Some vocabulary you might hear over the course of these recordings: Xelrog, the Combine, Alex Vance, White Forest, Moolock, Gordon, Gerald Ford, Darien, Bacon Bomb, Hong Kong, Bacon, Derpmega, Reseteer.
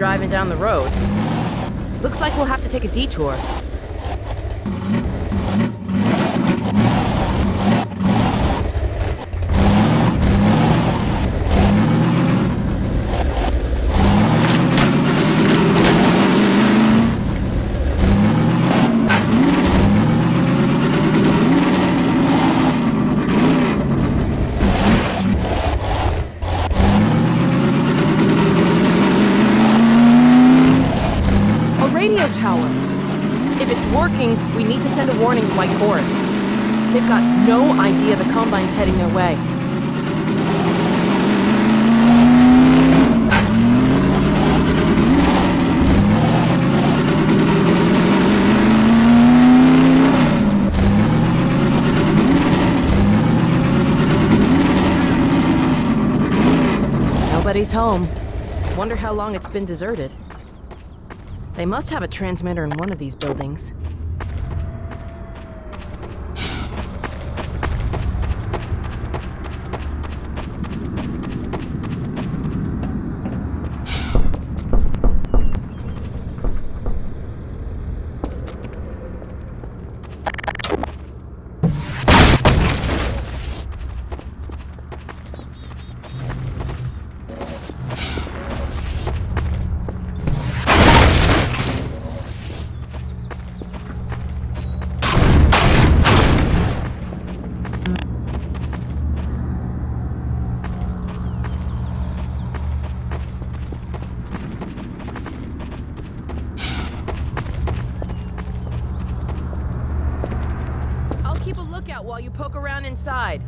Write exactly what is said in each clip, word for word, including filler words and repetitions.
driving down the road. Looks like we'll have to take a detour. We need to send a warning to White Forest. They've got no idea the Combine's heading their way. Nobody's home. Wonder how long it's been deserted. They must have a transmitter in one of these buildings. While you poke around inside.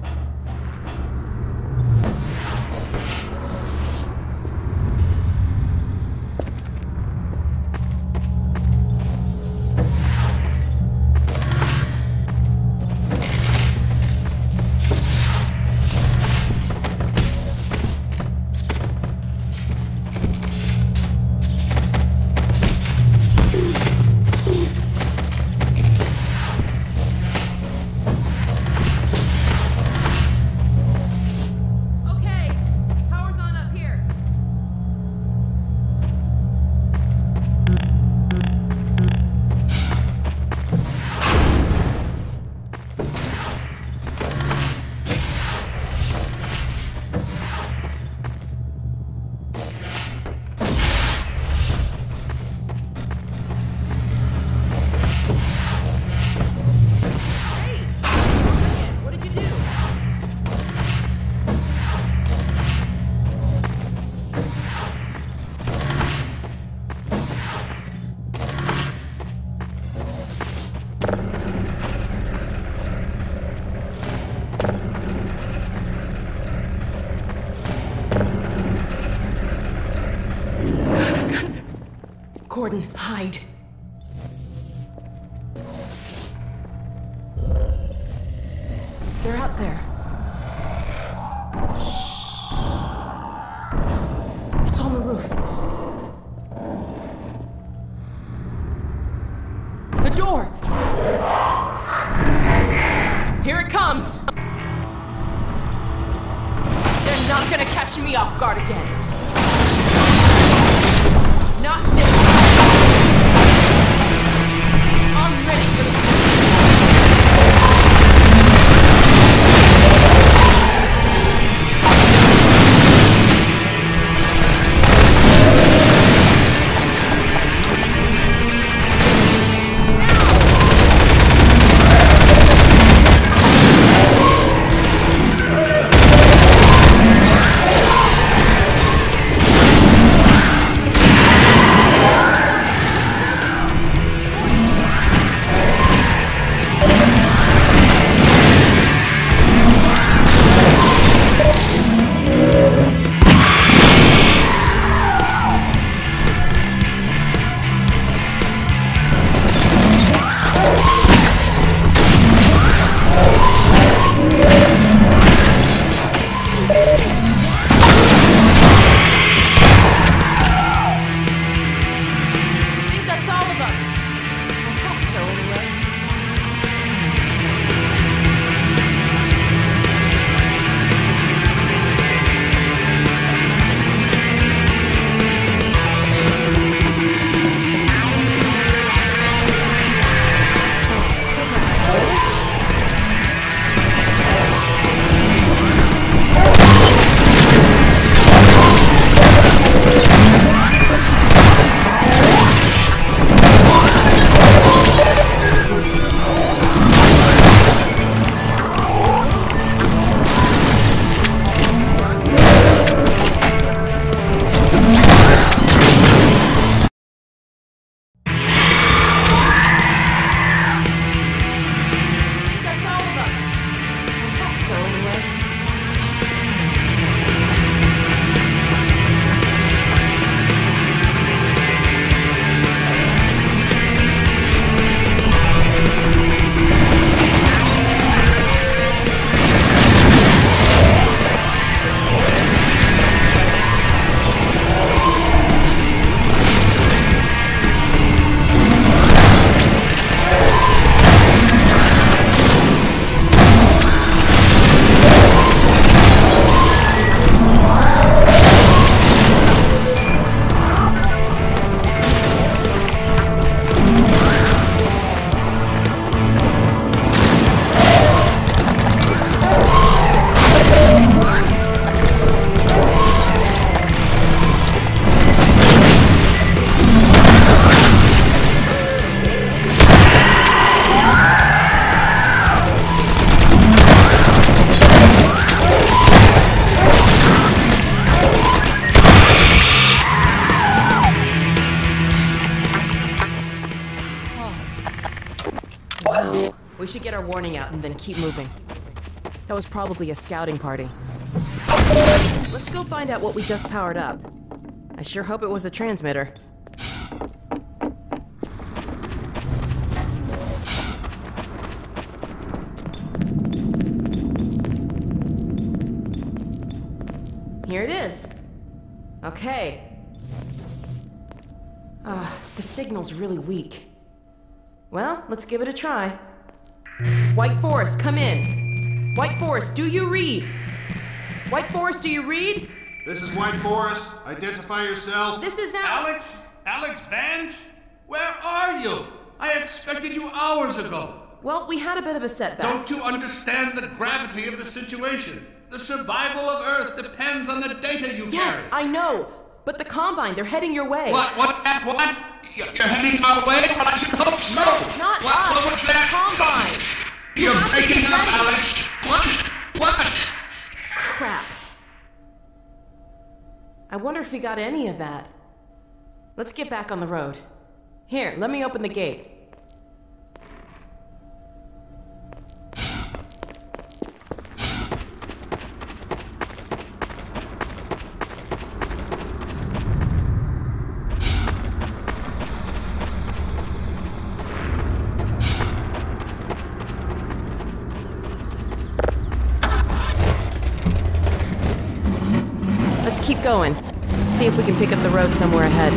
Gordon, hide. They're out there. Shh. It's on the roof. The door! Here it comes! They're not gonna catch me off guard again. We should get our warning out and then keep moving. That was probably a scouting party. Let's go find out what we just powered up. I sure hope it was a transmitter. Here it is. Okay. Ah, uh, the signal's really weak. Well, let's give it a try. White Forest, come in. White Forest, do you read? White Forest, do you read? This is White Forest. Identify yourself. This is Alex. Alex? Alex Vance? Where are you? I expected you hours ago. Well, we had a bit of a setback. Don't you understand the gravity of the situation? The survival of Earth depends on the data you carry. Yes, I know. But the Combine, they're heading your way. What? What's that? What? You're heading our way? Well, I should hope so. No, not what, us. What was that? Combine. You're breaking up, Alex. What? What? Crap. I wonder if he got any of that. Let's get back on the road. Here, let me open the gate. Keep going. See if we can pick up the road somewhere ahead.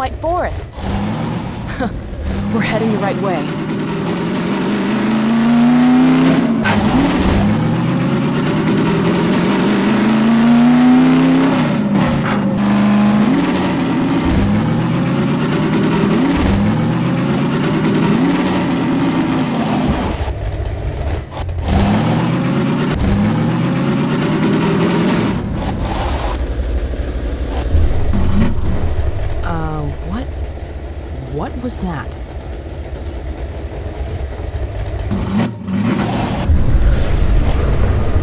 White Forest. We're heading the right way. What was that?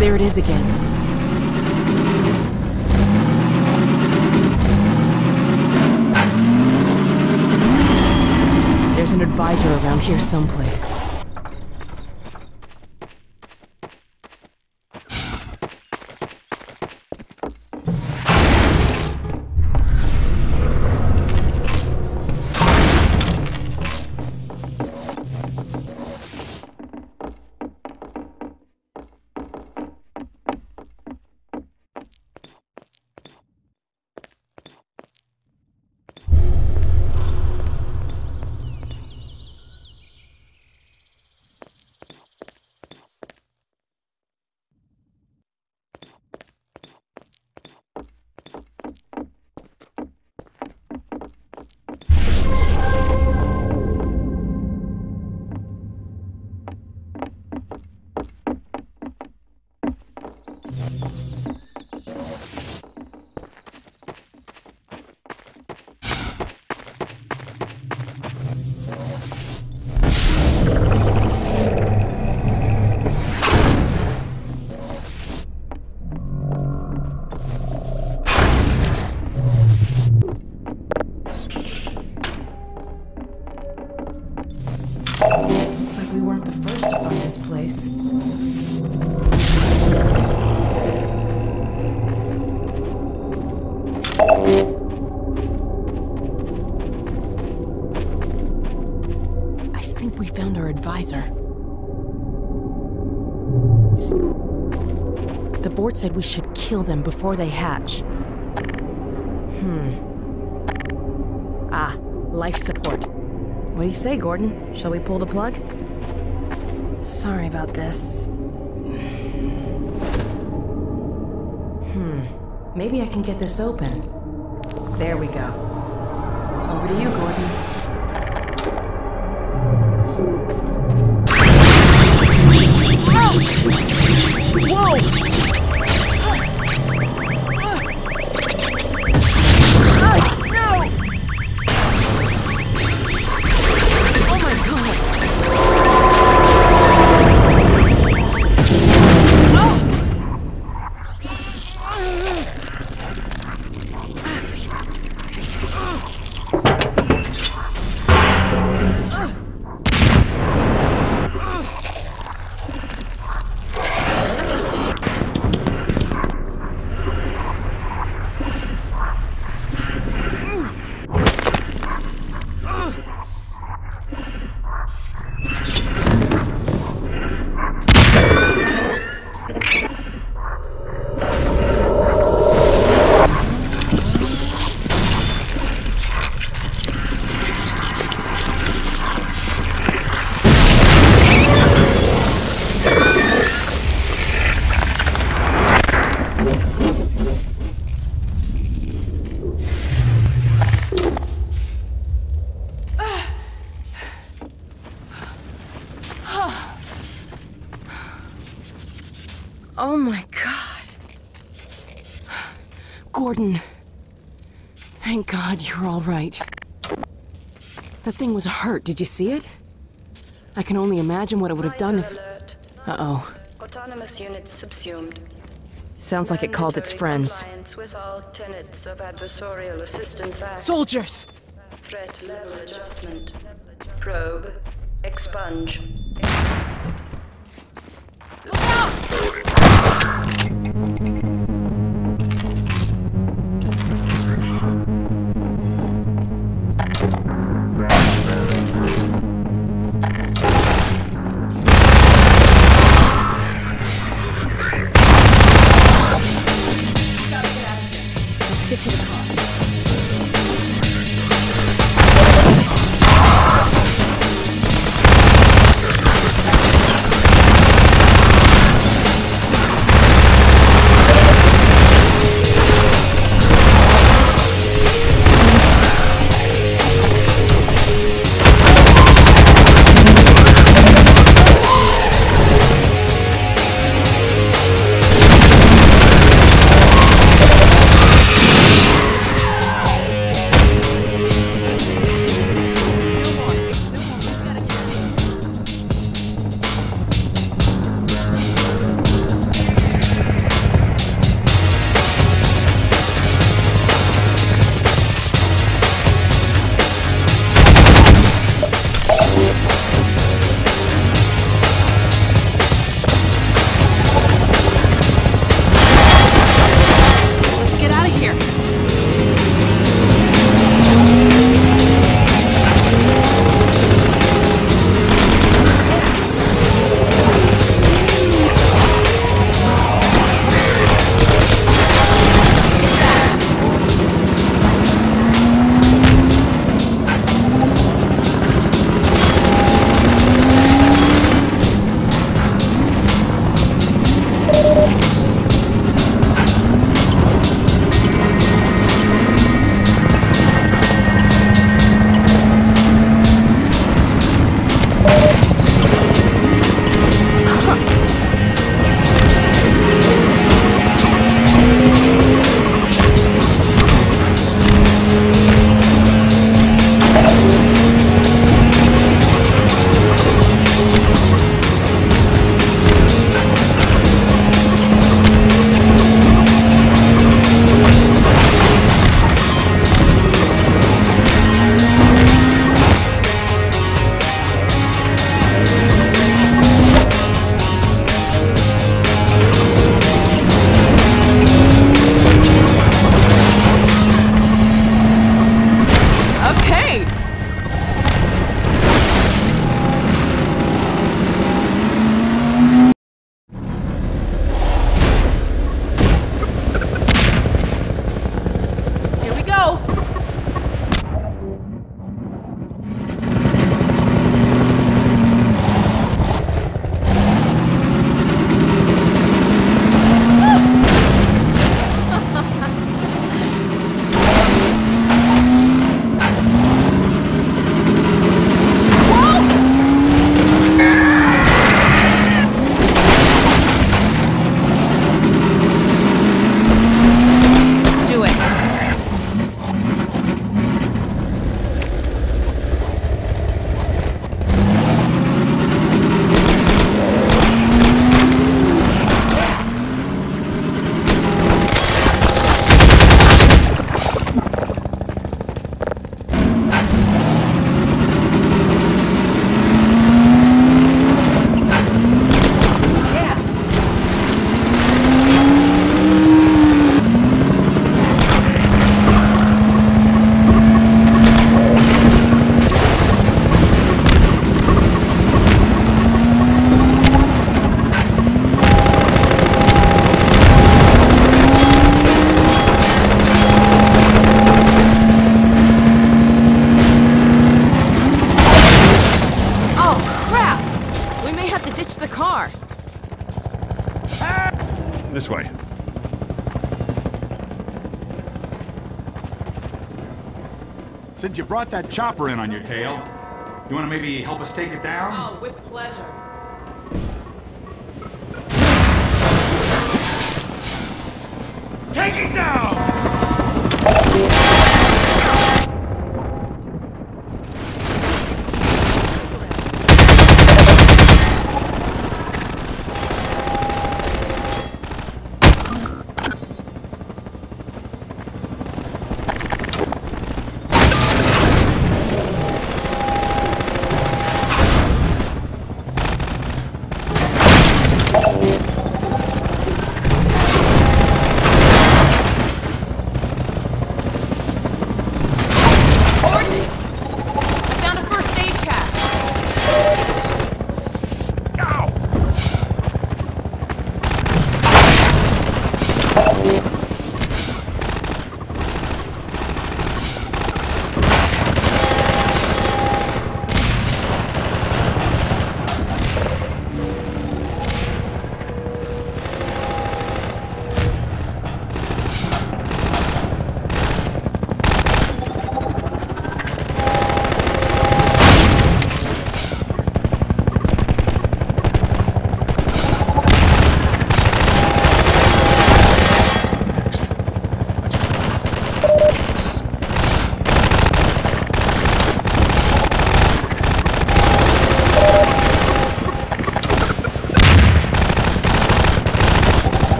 There it is again. There's an advisor around here someplace. The board said we should kill them before they hatch. Hmm. Ah, life support. What do you say, Gordon? Shall we pull the plug? Sorry about this. Hmm. Maybe I can get this open. There we go. Over to you, Gordon. Oh my God. Gordon. Thank God you're all right. That thing was hurt. Did you see it? I can only imagine what it would have done if... Uh-oh. Autonomous units subsumed. Sounds like it called its friends. With all tenets of adversarial assistance act. Soldiers! Threat level adjustment. Probe. Expunge. Look out! Let's get to the car. way. Since you brought that chopper in on your tail, you want to maybe help us take it down? Oh, with pleasure. Take it down!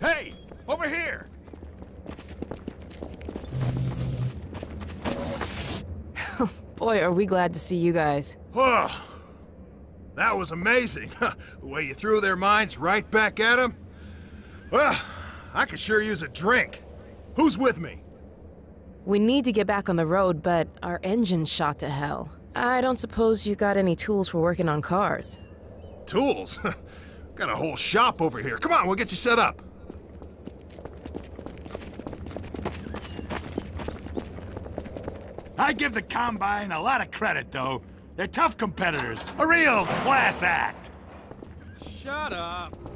Hey, over here! Boy, are we glad to see you guys. Oh, that was amazing. The way you threw their minds right back at them. Well, I could sure use a drink. Who's with me? We need to get back on the road, but our engine shot to hell. I don't suppose you got any tools for working on cars. Tools? Got a whole shop over here. Come on, we'll get you set up. I give the Combine a lot of credit, though. They're tough competitors. A real class act. Shut up.